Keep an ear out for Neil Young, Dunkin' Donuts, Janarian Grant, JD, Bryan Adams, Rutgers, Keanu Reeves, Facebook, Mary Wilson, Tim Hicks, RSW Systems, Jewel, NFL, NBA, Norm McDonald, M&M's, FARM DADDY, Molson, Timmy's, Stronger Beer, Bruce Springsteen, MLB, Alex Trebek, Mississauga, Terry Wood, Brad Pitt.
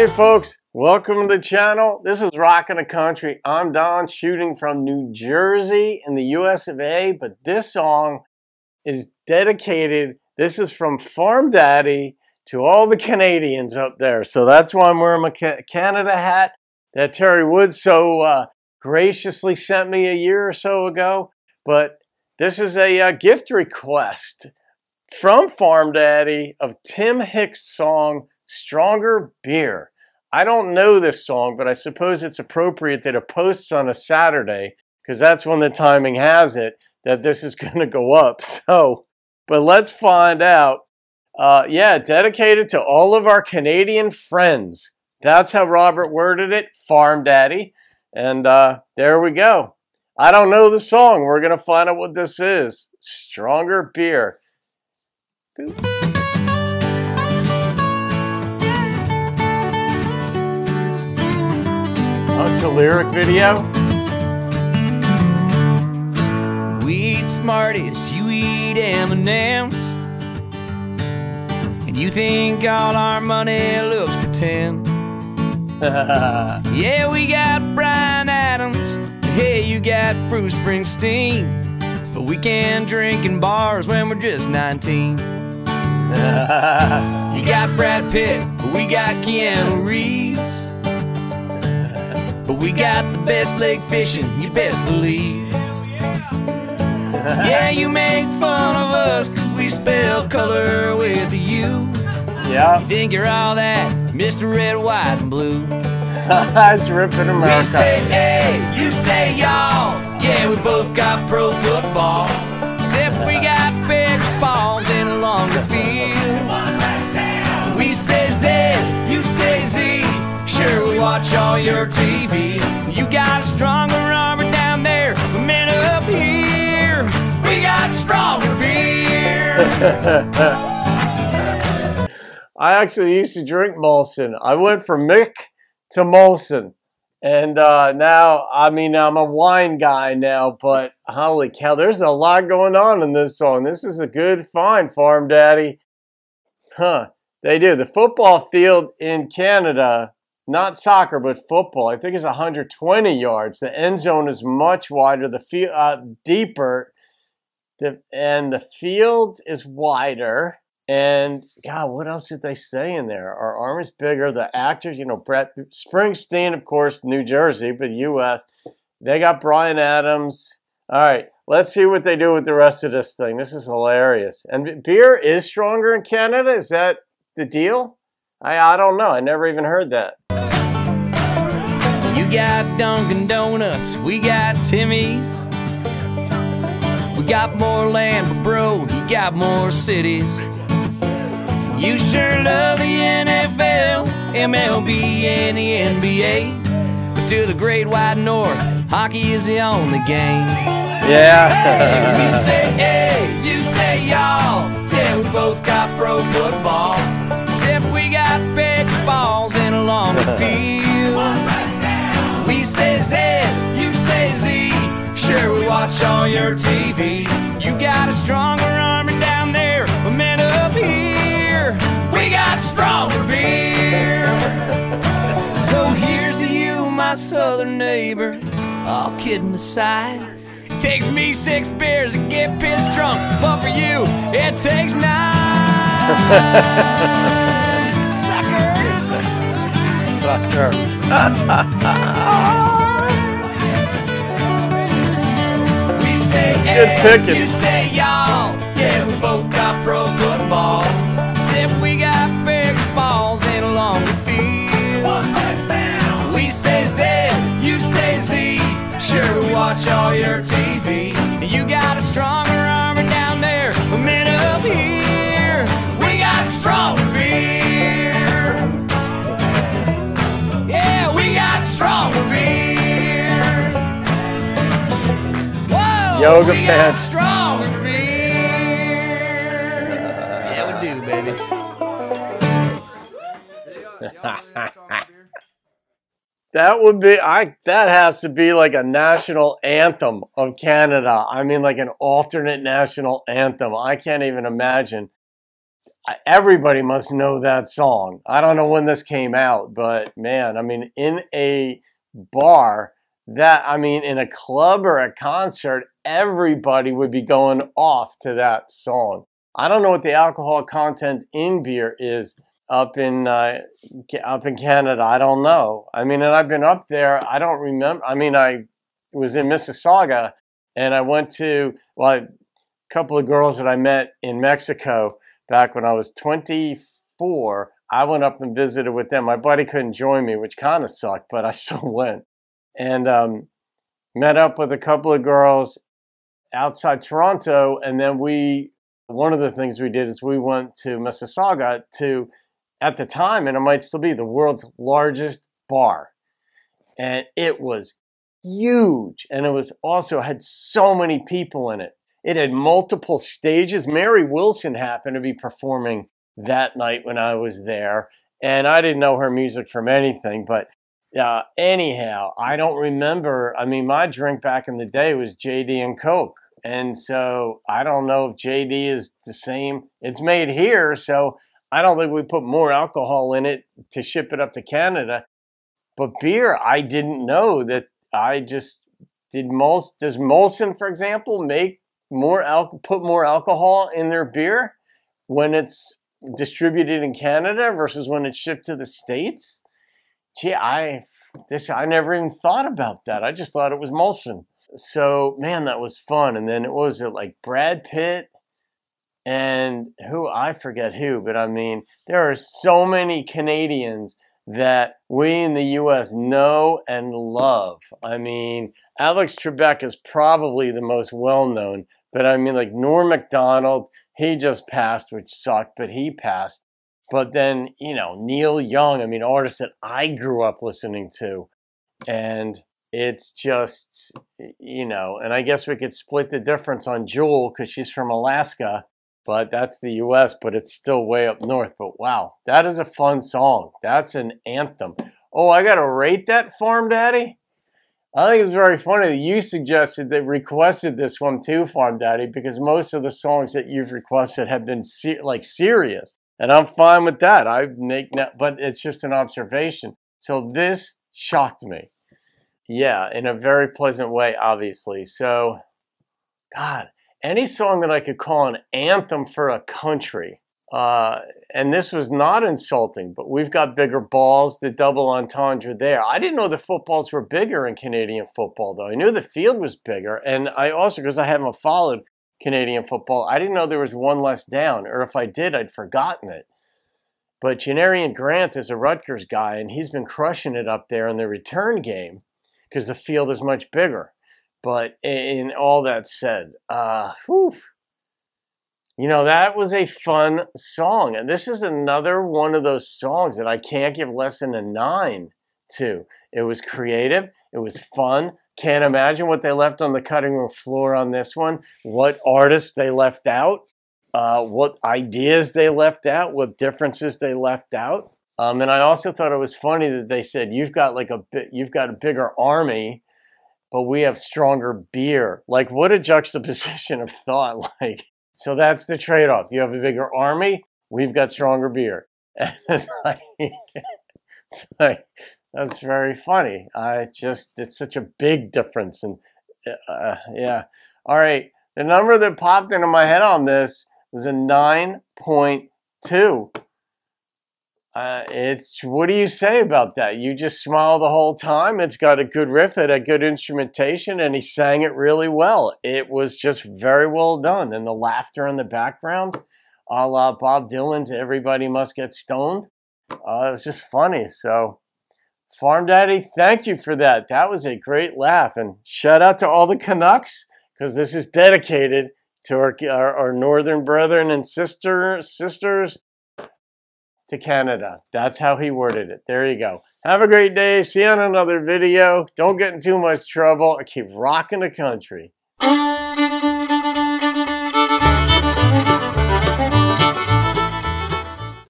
Hey folks, welcome to the channel. This is Rockin' the Country. I'm Don, shooting from New Jersey in the US of A, but this song is dedicated, this is from Farm Daddy to all the Canadians up there. So that's why I'm wearing my Canada hat that Terry Wood so graciously sent me a year or so ago. But this is a gift request from Farm Daddy of Tim Hicks' song, Stronger Beer. I don't know this song, but I suppose it's appropriate that it posts on a Saturday because that's when the timing has it that this is going to go up. So, but let's find out. Yeah, dedicated to all of our Canadian friends. That's how Robert worded it, Farm Daddy. And there we go. I don't know the song. We're going to find out what this is. Stronger Beer. Boop. It's a lyric video. We eat Smarties, you eat M&M's, and you think all our money looks pretend. Yeah, we got Bryan Adams, hey, you got Bruce Springsteen, but we can't drink in bars when we're just 19. You got Brad Pitt, we got Keanu Reeves, but we got the best lake fishing, you best believe. Yeah, you make fun of us cause we spell color with a U. Yeah. You think you're all that, Mr. Red, White, and Blue. It's ripping America. We say hey, you say y'all. Yeah, we both got pro football, except we got bigger balls and a longer field. We say Z, you say Z. Sure, we watch all your TV. You got a stronger armor down there, but men up here, we got stronger beer. I actually used to drink Molson. I went from Mick to Molson. And now, I mean, I'm a wine guy now, but holy cow, there's a lot going on in this song. This is a good find, Farm Daddy. Huh, they do. The football field in Canada, not soccer, but football, I think it's 120 yards. The end zone is much wider, the field deeper, and the field is wider. And God, what else did they say in there? Our arm is bigger. The actors, you know, Brett Springsteen, of course, New Jersey, but U.S. They got Bryan Adams. All right, let's see what they do with the rest of this thing. This is hilarious. And beer is stronger in Canada. Is that the deal? I don't know. I never even heard that. You got Dunkin' Donuts, we got Timmy's, we got more land, but bro, you got more cities. You sure love the NFL, MLB, and the NBA, but to the Great White North, hockey is the only game. Yeah. Hey, we say hey, you say y'all. Yeah, we both got pro football, except we got big balls and a long field. We say Z, you say Z. Sure, we watch all your TV. You got a stronger arm down there, but men up here, we got stronger beer. So here's to you, my southern neighbor. All kidding aside, it takes me 6 beers to get pissed drunk, but for you, it takes 9. Sucker. Sucker. We say hey, you say y'all. Yeah, we both got pro football, except we got big balls and a long field. We say Z, you say Z. Sure, we watch all your TV. You got a stronger arm down there, but men up here, we got stronger beer. Yoga pants. Yeah, we do, baby. That would be, that has to be like a national anthem of Canada. I mean, like an alternate national anthem. I can't even imagine. everybody must know that song. I don't know when this came out, but man, I mean, in a bar, that, I mean, in a club or a concert, everybody would be going off to that song. I don't know what the alcohol content in beer is up in Canada. I don't know. I mean, and I've been up there. I don't remember. I mean, I was in Mississauga, and I went to, well, a couple of girls that I met in Mexico back when I was 24. I went up and visited with them. My buddy couldn't join me, which kind of sucked, but I still went. And met up with a couple of girls outside Toronto, and then one of the things we did is we went to Mississauga to, at the time, and it might still be, the world's largest bar. And it was huge, and it was also had so many people in it. It had multiple stages. Mary Wilson happened to be performing that night when I was there, and I didn't know her music from anything, but anyhow, I don't remember. I mean, my drink back in the day was JD and Coke. And so I don't know if JD is the same. It's made here, so I don't think we put more alcohol in it to ship it up to Canada. But beer, I didn't know that. I just did Molson. Does Molson, for example, make more put more alcohol in their beer when it's distributed in Canada versus when it's shipped to the States? Gee, I never even thought about that. I just thought it was Molson. So, man, that was fun. And then it was Brad Pitt and who, I forget who, but I mean, there are so many Canadians that we in the U.S. know and love. I mean, Alex Trebek is probably the most well-known, but I mean, like Norm McDonald, he just passed, which sucked, but he passed. But then, you know, Neil Young, I mean, artists that I grew up listening to. And it's just, you know, and I guess we could split the difference on Jewel because she's from Alaska, but that's the U.S., but it's still way up north. But wow, that is a fun song. That's an anthem. Oh, I got to rate that, Farm Daddy? I think it's very funny that you suggested that requested this one too, Farm Daddy, because most of the songs that you've requested have been serious. And I'm fine with that. I make that, but it's just an observation. So this shocked me. Yeah, in a very pleasant way, obviously. So, God, any song that I could call an anthem for a country. And this was not insulting, but we've got bigger balls, the double entendre there. I didn't know the footballs were bigger in Canadian football, though. I knew the field was bigger. And I also, because I haven't followed Canadian football, I didn't know there was one less down, or if I did, I'd forgotten it. But Janarian Grant is a Rutgers guy, and he's been crushing it up there in the return game because the field is much bigger. But in all that said, you know, that was a fun song. And this is another one of those songs that I can't give less than a 9 to. It was creative. It was fun. Can't imagine what they left on the cutting room floor on this one, what artists they left out, what ideas they left out, what differences they left out. And I also thought it was funny that they said, you've got a bigger army, but we have stronger beer. Like, what a juxtaposition of thought. Like, so that's the trade-off. You have a bigger army, we've got stronger beer. And it's like that's very funny. It's such a big difference. And yeah. All right. The number that popped into my head on this was a 9.2. What do you say about that? You just smile the whole time. It's got a good riff, it had good instrumentation, and he sang it really well. It was just very well done. And the laughter in the background, a la Bob Dylan's Everybody Must Get Stoned. It was just funny. So, Farm Daddy, thank you for that. That was a great laugh. And shout out to all the Canucks, because this is dedicated to our northern brethren and sisters to Canada. That's how he worded it. There you go. Have a great day. See you on another video. Don't get in too much trouble. I keep rocking the country.